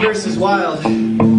universe is wild.